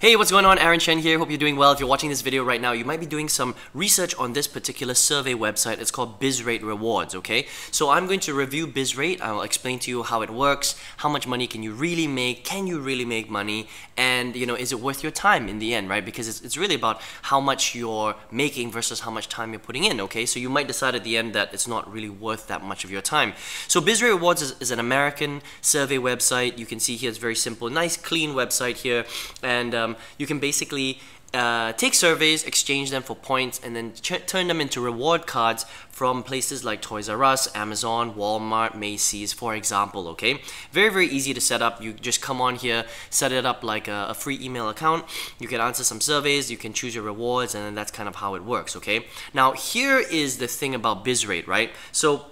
Hey, what's going on? Aaron Chen here. Hope you're doing well. If you're watching this video right now, you might be doing some research on this particular survey website. It's called BizRate Rewards, okay? So I'm going to review BizRate. I'll explain to you how it works, how much money can you really make, and is it worth your time in the end, right? Because it's really about how much you're making versus how much time you're putting in, okay? So you might decide at the end that it's not really worth that much of your time. So BizRate Rewards is an American survey website. You can see here it's very simple, nice clean website here, and you can basically take surveys, exchange them for points, and then turn them into reward cards from places like Toys R Us, Amazon, Walmart, Macy's, for example, okay? Very, very easy to set up. You just come on here, set it up like a free email account. You can answer some surveys, you can choose your rewards, and then that's kind of how it works, okay? Now, here is the thing about BizRate, right? So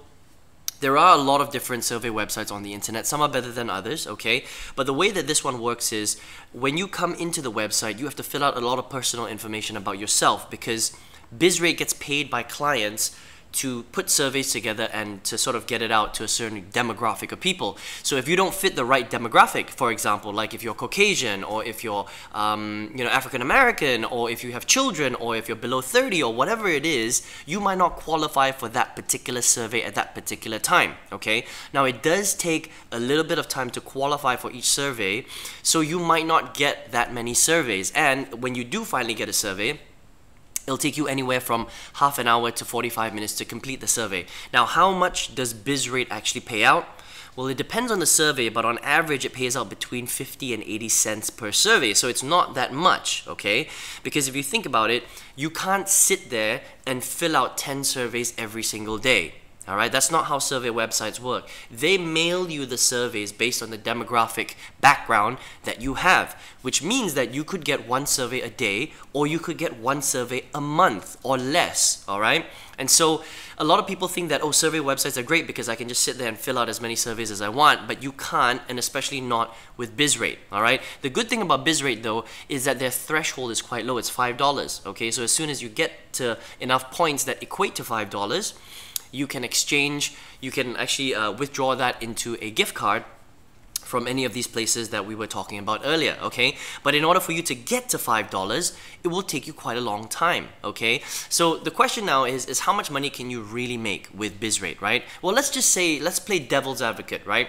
there are a lot of different survey websites on the internet. Some are better than others, okay? But the way that this one works is when you come into the website, you have to fill out a lot of personal information about yourself because BizRate gets paid by clients to put surveys together and to sort of get it out to a certain demographic of people. So if you don't fit the right demographic, for example, like if you're Caucasian or if you're African American or if you have children or if you're below 30 or whatever it is, you might not qualify for that particular survey at that particular time, okay? Now it does take a little bit of time to qualify for each survey, so you might not get that many surveys, and when you do finally get a survey, it'll take you anywhere from half an hour to 45 minutes to complete the survey. Now, how much does BizRate actually pay out? Well, it depends on the survey, but on average, it pays out between 50 and 80 cents per survey. So it's not that much, okay? Because if you think about it, you can't sit there and fill out 10 surveys every single day. All right, that's not how survey websites work. They mail you the surveys based on the demographic background that you have, which means that you could get one survey a day or you could get one survey a month or less, all right? And so a lot of people think that, oh, survey websites are great because I can just sit there and fill out as many surveys as I want, but you can't, and especially not with BizRate, all right? The good thing about BizRate, though, is that their threshold is quite low. It's $5, okay? So as soon as you get to enough points that equate to $5, you can exchange, you can actually withdraw that into a gift card from any of these places that we were talking about earlier, okay? But in order for you to get to $5, it will take you quite a long time, okay? So the question now is how much money can you really make with BizRate, right? Well, let's just say, let's play devil's advocate, right?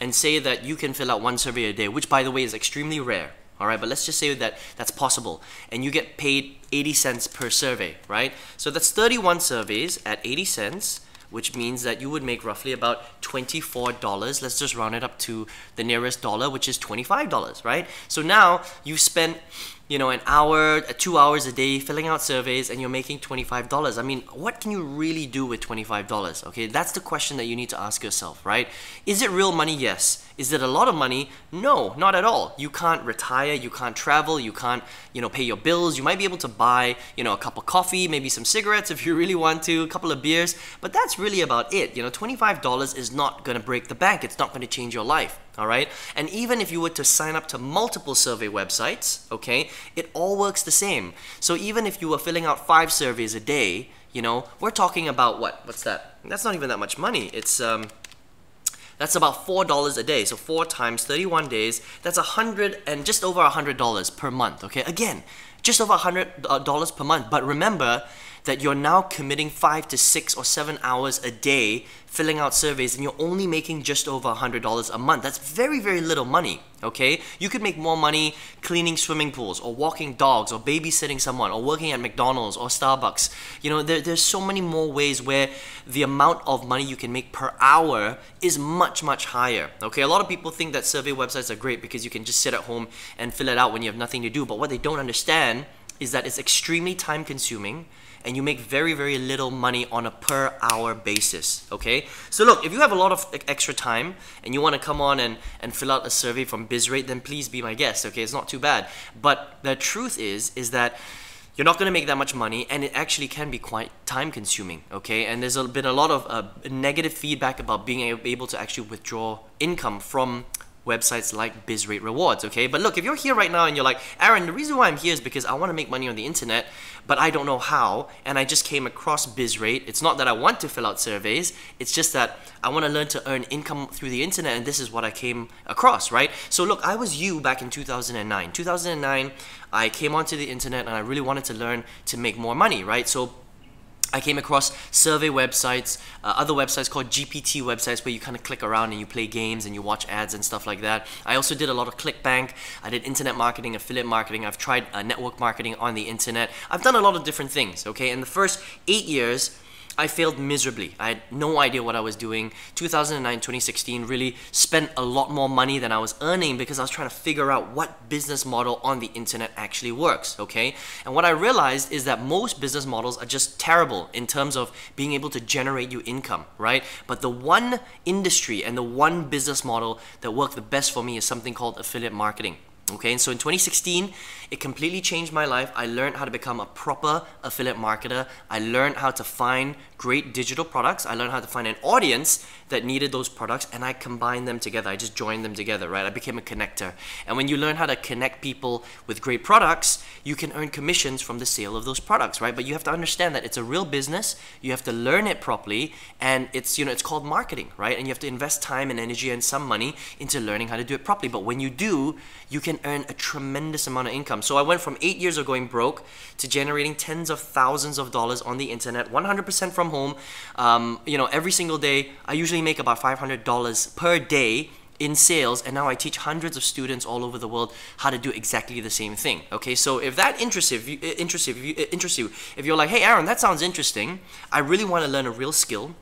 And say that you can fill out one survey a day, which by the way is extremely rare, all right? But let's just say that that's possible and you get paid 80 cents per survey, right? So that's 31 surveys at 80 cents, which means that you would make roughly about $24. Let's just round it up to the nearest dollar, which is $25, right? So now you spend, an hour, 2 hours a day filling out surveys and you're making $25. I mean, what can you really do with $25? Okay, that's the question that you need to ask yourself, right? Is it real money? Yes. Is it a lot of money? No, not at all. You can't retire, you can't travel, you can't, pay your bills. You might be able to buy, a cup of coffee, maybe some cigarettes if you really want to, a couple of beers, but that's really about it. $25 is not gonna break the bank. It's not gonna change your life, all right? And even if you were to sign up to multiple survey websites, okay, it all works the same. So even if you were filling out 5 surveys a day, we're talking about what's that? That's not even that much money. It's, that's about $4 a day, so 4 times 31 days, that's just over $100 per month, okay? Again, just over $100 per month, but remember that you're now committing 5 to 6 or 7 hours a day filling out surveys and you're only making just over $100 a month. That's very, very little money, okay? You could make more money cleaning swimming pools or walking dogs or babysitting someone or working at McDonald's or Starbucks. There's so many more ways where the amount of money you can make per hour is much, much higher, okay? A lot of people think that survey websites are great because you can just sit at home and fill it out when you have nothing to do, but what they don't understand is that it's extremely time consuming and you make very, very little money on a per hour basis, okay? So look, if you have a lot of extra time and you wanna come on and fill out a survey from BizRate, then please be my guest, okay? It's not too bad. But the truth is that you're not gonna make that much money and it actually can be quite time consuming, okay? And there's been a lot of negative feedback about being able to actually withdraw income from websites like BizRate Rewards, okay? But look, if you're here right now and you're like, Aaron, the reason why I'm here is because I want to make money on the internet, but I don't know how, and I just came across BizRate. It's not that I want to fill out surveys, it's just that I want to learn to earn income through the internet, and this is what I came across, right? So look, I was you back in 2009. 2009, I came onto the internet and I really wanted to learn to make more money, right? So I came across survey websites, other websites called GPT websites where you kind of click around and you play games and you watch ads and stuff like that. I also did a lot of Clickbank. I did internet marketing, affiliate marketing. I've tried network marketing on the internet. I've done a lot of different things, okay? In the first 8 years, I failed miserably. I had no idea what I was doing. 2009, 2016, really spent a lot more money than I was earning because I was trying to figure out what business model on the internet actually works, okay? And what I realized is that most business models are just terrible in terms of being able to generate you income, right? But the one industry and the one business model that worked the best for me is something called affiliate marketing. Okay, and so in 2016, it completely changed my life. I learned how to become a proper affiliate marketer. I learned how to find great digital products. I learned how to find an audience that needed those products, and I combined them together. I just joined them together, right? I became a connector. And when you learn how to connect people with great products, you can earn commissions from the sale of those products, right? But you have to understand that it's a real business. You have to learn it properly, and it's, you know, it's called marketing, right? And you have to invest time and energy and some money into learning how to do it properly. But when you do, you can earn a tremendous amount of income. So I went from 8 years of going broke to generating tens of thousands of dollars on the internet, 100% from home. You know, every single day, I usually make about $500 per day in sales, and now I teach hundreds of students all over the world how to do exactly the same thing. Okay, so if that interests you, if you're like, hey Aaron, that sounds interesting, I really want to learn a real skill,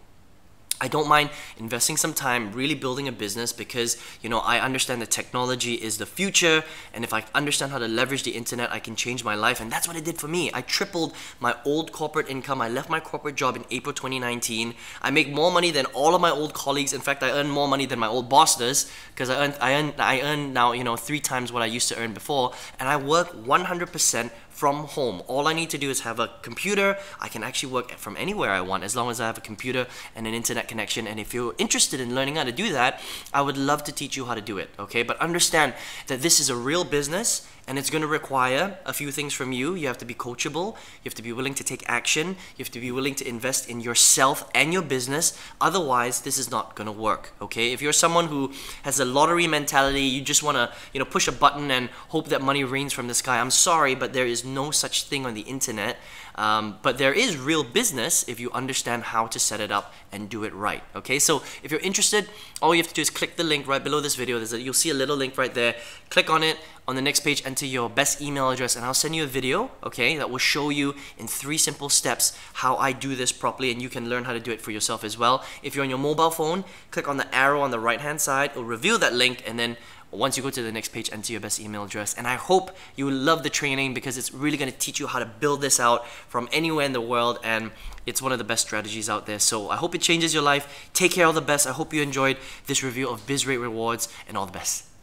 I don't mind investing some time really building a business because, you know, I understand that technology is the future, and if I understand how to leverage the internet, I can change my life, and that's what it did for me. I tripled my old corporate income. I left my corporate job in April 2019. I make more money than all of my old colleagues. In fact, I earn more money than my old boss does because I earn now, you know, 3 times what I used to earn before, and I work 100% from home. All I need to do is have a computer. I can actually work from anywhere I want as long as I have a computer and an internet connection. And if you're interested in learning how to do that, I would love to teach you how to do it, okay? But understand that this is a real business and it's going to require a few things from you. You have to be coachable. You have to be willing to take action. You have to be willing to invest in yourself and your business. Otherwise, this is not going to work, okay? If you're someone who has a lottery mentality, you just want to, you know, push a button and hope that money rains from the sky, I'm sorry, but there is no such thing on the internet, but there is real business if you understand how to set it up and do it right, okay? So if you're interested, all you have to do is click the link right below this video. You'll see a little link right there. Click on it. On the next page, enter your best email address and I'll send you a video, okay, that will show you in 3 simple steps how I do this properly, and you can learn how to do it for yourself as well. If you're on your mobile phone, click on the arrow on the right hand side. It'll reveal that link, and then once you go to the next page, enter your best email address. And I hope you love the training because it's really going to teach you how to build this out from anywhere in the world, and it's one of the best strategies out there. So I hope it changes your life. Take care, all the best. I hope you enjoyed this review of BizRate Rewards, and all the best.